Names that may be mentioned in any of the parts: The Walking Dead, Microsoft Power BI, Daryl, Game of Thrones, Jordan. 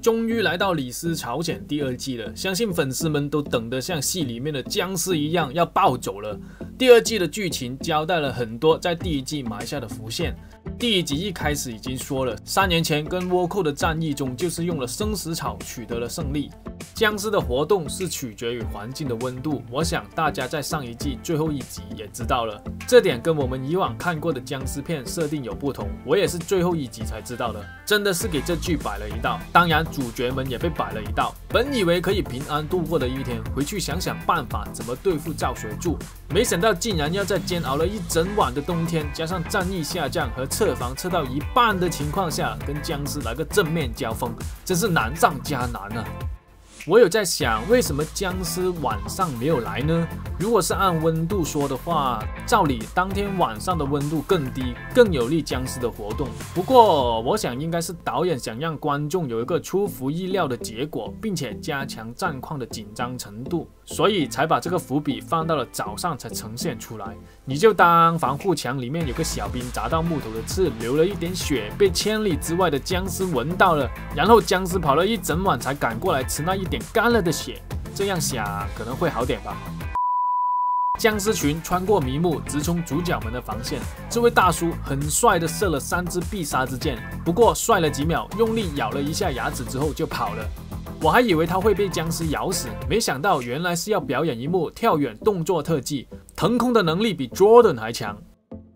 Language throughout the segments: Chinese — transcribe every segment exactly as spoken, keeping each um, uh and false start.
终于来到《李斯朝鲜》第二季了，相信粉丝们都等得像戏里面的僵尸一样要暴走了。第二季的剧情交代了很多在第一季埋下的伏线。第一集一开始已经说了，三年前跟倭寇的战役中，就是用了生死草取得了胜利。僵尸的活动是取决于环境的温度，我想大家在上一季最后一集也知道了，这点跟我们以往看过的僵尸片设定有不同，我也是最后一集才知道的，真的是给这剧摆了一道。当然，主角们也被摆了一道。本以为可以平安度过的一天，回去想想办法怎么对付赵学柱，没想到竟然要在煎熬了一整晚的冬天，加上战意下降和撤防撤到一半的情况下，跟僵尸来个正面交锋，真是难上加难啊！我有在想，为什么僵尸晚上没有来呢？如果是按温度说的话，照理当天晚上的温度更低，更有利僵尸的活动。不过，我想应该是导演想让观众有一个出乎意料的结果，并且加强战况的紧张程度，所以才把这个伏笔放到了早上才呈现出来。你就当防护墙里面有个小兵砸到木头的刺，流了一点血，被千里之外的僵尸闻到了，然后僵尸跑了一整晚才赶过来吃那一点干了的血，这样想可能会好点吧。僵尸群穿过迷雾，直冲主角们的防线。这位大叔很帅的射了三支必杀之箭，不过帅了几秒，用力咬了一下牙齿之后就跑了。我还以为他会被僵尸咬死，没想到原来是要表演一幕跳远动作特技，腾空的能力比 Jordan 还强。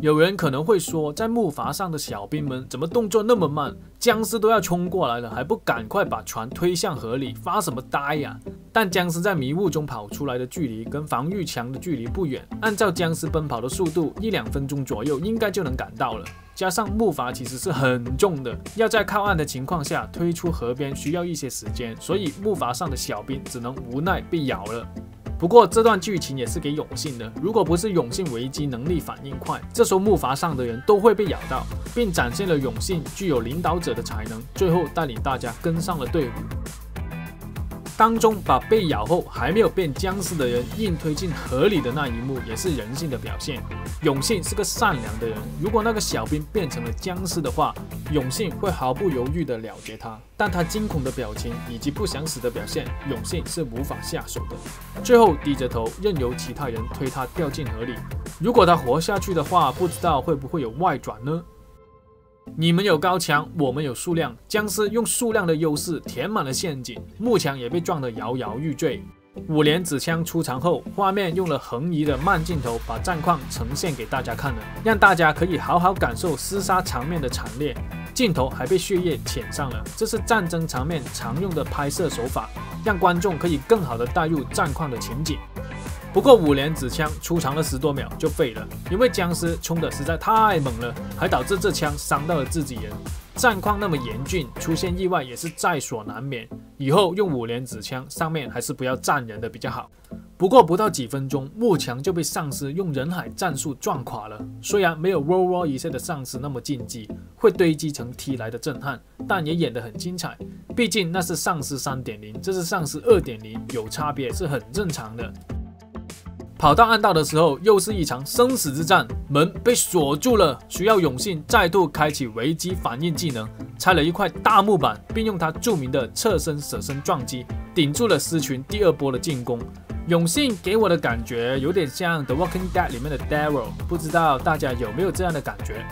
有人可能会说，在木筏上的小兵们怎么动作那么慢？僵尸都要冲过来了，还不赶快把船推向河里，发什么呆呀？但僵尸在迷雾中跑出来的距离跟防御墙的距离不远，按照僵尸奔跑的速度，一两分钟左右应该就能赶到了。加上木筏其实是很重的，要在靠岸的情况下推出河边需要一些时间，所以木筏上的小兵只能无奈被咬了。不过这段剧情也是给永信的，如果不是永信危机能力反应快，这时候木筏上的人都会被咬到，并展现了永信具有领导者的才能，最后带领大家跟上了队伍。当中把被咬后还没有变僵尸的人硬推进河里的那一幕也是人性的表现。永信是个善良的人，如果那个小兵变成了僵尸的话，永信会毫不犹豫的了结他，但他惊恐的表情以及不想死的表现，永信是无法下手的，最后低着头任由其他人推他掉进河里。如果他活下去的话，不知道会不会有外转呢？你们有高墙，我们有数量。僵尸用数量的优势填满了陷阱，木墙也被撞得摇摇欲坠。五连子枪出场后，画面用了横移的慢镜头把战况呈现给大家看了，让大家可以好好感受厮杀场面的惨烈。镜头还被血液溅上了，这是战争场面常用的拍摄手法，让观众可以更好的带入战况的情景。不过五连子枪出场了十多秒就废了，因为僵尸冲的实在太猛了，还导致这枪伤到了自己人。战况那么严峻，出现意外也是在所难免，以后用五连子枪上面还是不要站人的比较好。不过不到几分钟，木墙就被丧尸用人海战术撞垮了。虽然没有 roll roll 一下的丧尸那么禁忌，会堆积成梯来的震撼，但也演得很精彩。毕竟那是丧尸 三点零， 这是丧尸 二点零， 有差别是很正常的。跑到暗道的时候，又是一场生死之战，门被锁住了，需要永信再度开启危机反应技能，拆了一块大木板，并用他著名的侧身舍身撞击，顶住了狮群第二波的进攻。永信给我的感觉有点像《The Walking Dead》里面的 Daryl， 不知道大家有没有这样的感觉？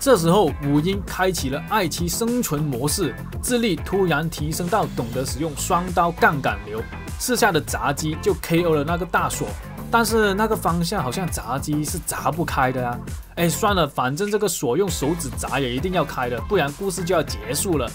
这时候，五英开启了爱妻生存模式，智力突然提升到懂得使用双刀杠杆流，四下的杂技就 K O 了那个大锁。但是那个方向好像闸机是砸不开的啊！哎，算了，反正这个锁用手指砸也一定要开的，不然故事就要结束了。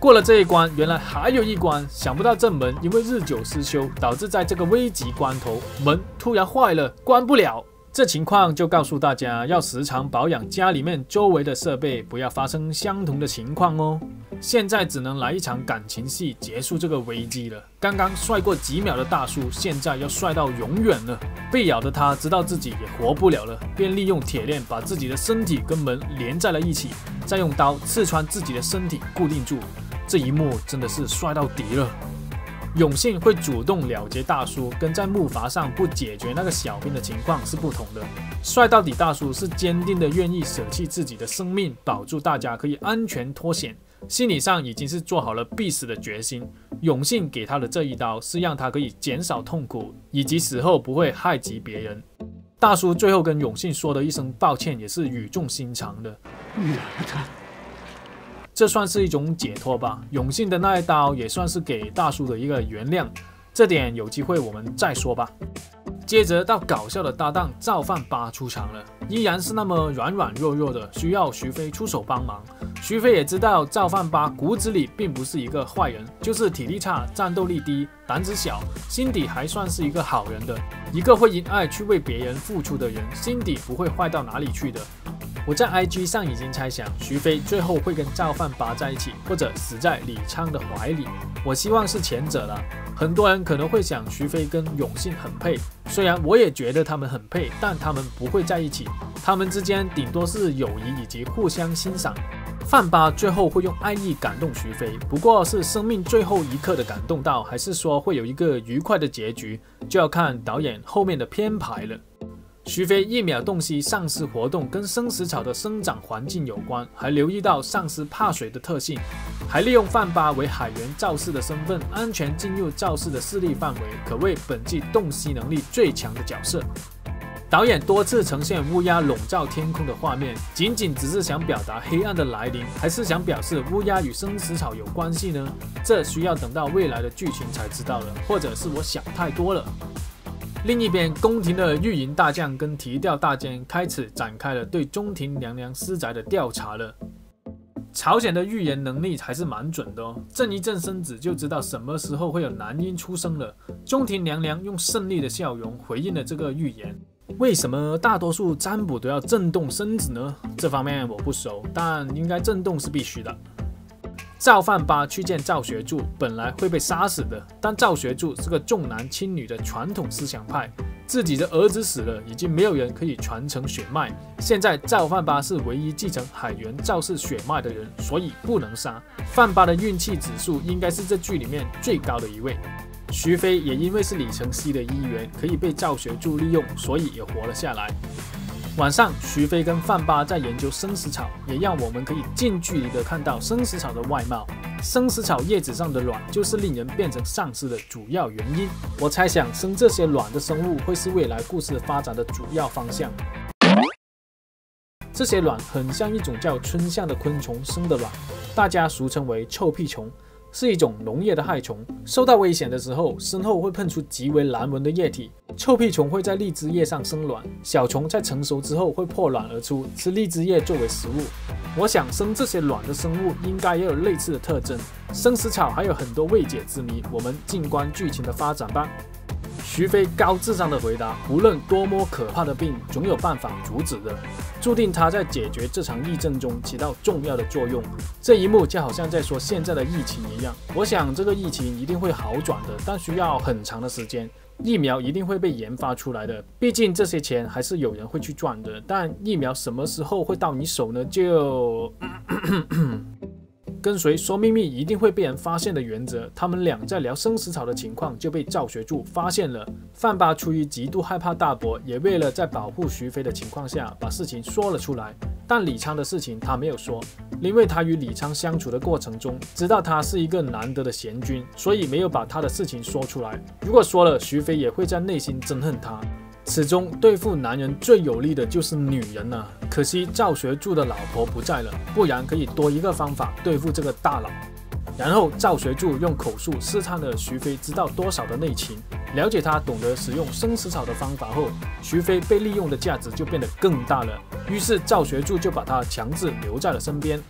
过了这一关，原来还有一关，想不到这门因为日久失修，导致在这个危急关头，门突然坏了，关不了。这情况就告诉大家，要时常保养家里面周围的设备，不要发生相同的情况哦。现在只能来一场感情戏，结束这个危机了。刚刚帅过几秒的大叔，现在要帅到永远了。被咬的他知道自己也活不了了，便利用铁链把自己的身体跟门连在了一起，再用刀刺穿自己的身体固定住。这一幕真的是帅到底了。永信会主动了结大叔，跟在木筏上不解决那个小兵的情况是不同的。帅到底大叔是坚定的愿意舍弃自己的生命，保住大家可以安全脱险。心理上已经是做好了必死的决心。永信给他的这一刀是让他可以减少痛苦，以及死后不会害及别人。大叔最后跟永信说的一声抱歉也是语重心长的。这算是一种解脱吧。永信的那一刀也算是给大叔的一个原谅，这点有机会我们再说吧。 接着到搞笑的搭档造饭吧出场了，依然是那么软软弱弱的，需要徐飞出手帮忙。徐飞也知道造饭吧骨子里并不是一个坏人，就是体力差、战斗力低、胆子小，心底还算是一个好人的，一个会因爱去为别人付出的人，心底不会坏到哪里去的。我在 I G 上已经猜想徐飞最后会跟造饭吧在一起，或者死在李昌的怀里，我希望是前者了。 很多人可能会想徐飞跟永信很配，虽然我也觉得他们很配，但他们不会在一起，他们之间顶多是友谊以及互相欣赏。饭吧最后会用爱意感动徐飞，不过是生命最后一刻的感动到，还是说会有一个愉快的结局，就要看导演后面的编排了。徐飞一秒洞悉丧尸活动跟生死草的生长环境有关，还留意到丧尸怕水的特性。 还利用饭吧为海员造势的身份，安全进入造势的势力范围，可谓本季洞悉能力最强的角色。导演多次呈现乌鸦笼罩天空的画面，仅仅只是想表达黑暗的来临，还是想表示乌鸦与生死草有关系呢？这需要等到未来的剧情才知道了，或者是我想太多了。 另一边，宫廷的御营大将跟提调大监开始展开了对中庭娘娘私宅的调查了。 朝鲜的预言能力还是蛮准的哦，正一正身子就知道什么时候会有男婴出生了。中庭娘娘用胜利的笑容回应了这个预言。为什么大多数占卜都要震动身子呢？这方面我不熟，但应该震动是必须的。造饭吧去见赵学柱，本来会被杀死的，但赵学柱是个重男轻女的传统思想派。 自己的儿子死了，已经没有人可以传承血脉。现在赵范巴是唯一继承海原赵氏血脉的人，所以不能杀。范巴的运气指数应该是这剧里面最高的一位。徐飞也因为是李承熙的一员，可以被赵学柱利用，所以也活了下来。晚上，徐飞跟范巴在研究生死草，也让我们可以近距离的看到生死草的外貌。 生死草叶子上的卵就是令人变成丧尸的主要原因。我猜想生这些卵的生物会是未来故事发展的主要方向。这些卵很像一种叫春象的昆虫生的卵，大家俗称为臭屁虫，是一种农业的害虫。受到危险的时候，身后会喷出极为难闻的液体。臭屁虫会在荔枝叶上生卵，小虫在成熟之后会破卵而出，吃荔枝叶作为食物。 我想生这些卵的生物应该也有类似的特征。生死草还有很多未解之谜，我们静观剧情的发展吧。徐飞高智商的回答，无论多么可怕的病，总有办法阻止的，注定他在解决这场疫症中起到重要的作用。这一幕就好像在说现在的疫情一样，我想这个疫情一定会好转的，但需要很长的时间。 疫苗一定会被研发出来的，毕竟这些钱还是有人会去赚的。但疫苗什么时候会到你手呢？就跟随说秘密一定会被人发现的原则，他们俩在聊生死草的情况就被赵学柱发现了。范巴出于极度害怕大伯，也为了在保护徐飞的情况下把事情说了出来。但李昌的事情他没有说，因为他与李昌相处的过程中，知道他是一个难得的贤君，所以没有把他的事情说出来。如果说了，徐飞也会在内心憎恨他。始终对付男人最有利的就是女人了、啊。可惜赵学柱的老婆不在了，不然可以多一个方法对付这个大佬。然后赵学柱用口述试探了徐飞知道多少的内情，了解他懂得使用生死草的方法后，徐飞被利用的价值就变得更大了。 于是赵学柱就把他强制留在了身边。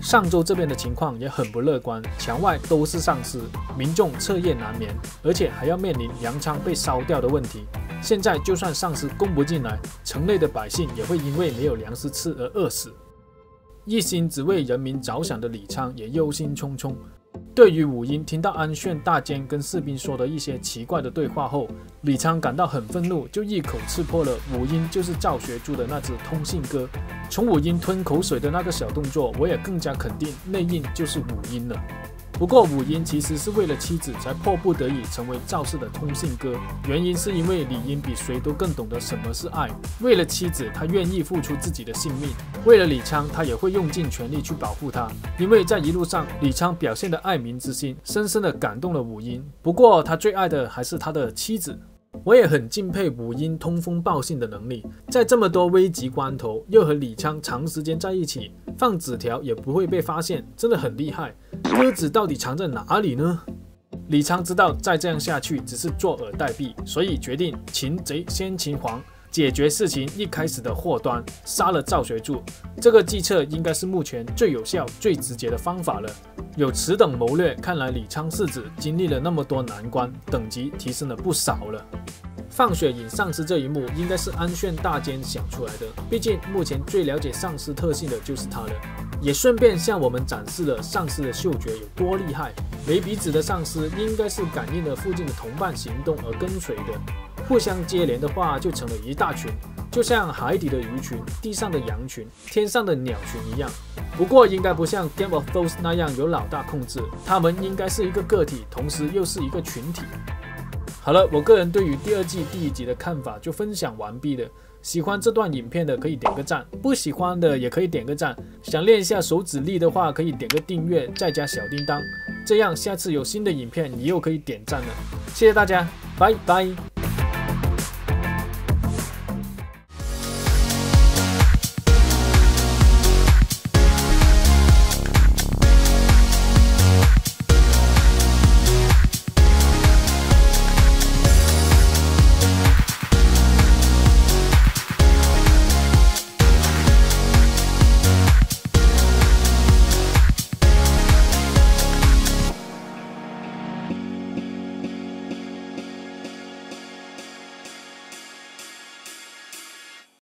上周这边的情况也很不乐观，墙外都是丧尸，民众彻夜难眠，而且还要面临粮仓被烧掉的问题。现在就算丧尸供不进来，城内的百姓也会因为没有粮食吃而饿死。一心只为人民着想的李昌也忧心忡忡。 对于武英听到安炫大监跟士兵说的一些奇怪的对话后，李昌感到很愤怒，就一口刺破了武英就是赵学柱的那只通信鸽。从武英吞口水的那个小动作，我也更加肯定内应就是武英了。不过武英其实是为了妻子才迫不得已成为赵氏的通信哥，原因是因为李英比谁都更懂得什么是爱。为了妻子，他愿意付出自己的性命；为了李昌，他也会用尽全力去保护她。因为在一路上，李昌表现的爱民之心，深深的感动了武英。不过他最爱的还是他的妻子。 我也很敬佩武英通风报信的能力，在这么多危急关头，又和李昌长时间在一起，放纸条也不会被发现，真的很厉害。鸽子到底藏在哪里呢？李昌知道再这样下去只是坐而待毙，所以决定擒贼先擒王，解决事情一开始的祸端，杀了赵学柱。这个计策应该是目前最有效、最直接的方法了。 有此等谋略，看来李昌世子经历了那么多难关，等级提升了不少了。放血影丧尸这一幕应该是安炫大奸想出来的，毕竟目前最了解丧尸特性的就是他了。也顺便向我们展示了丧尸的嗅觉有多厉害。没鼻子的丧尸应该是感应了附近的同伴行动而跟随的，互相接连的话就成了一大群。 就像海底的鱼群、地上的羊群、天上的鸟群一样，不过应该不像 Game of Thrones 那样有老大控制，他们应该是一个个体，同时又是一个群体。好了，我个人对于第二季第一集的看法就分享完毕了。喜欢这段影片的可以点个赞，不喜欢的也可以点个赞。想练一下手指力的话，可以点个订阅，再加小叮当，这样下次有新的影片你又可以点赞了。谢谢大家，拜拜。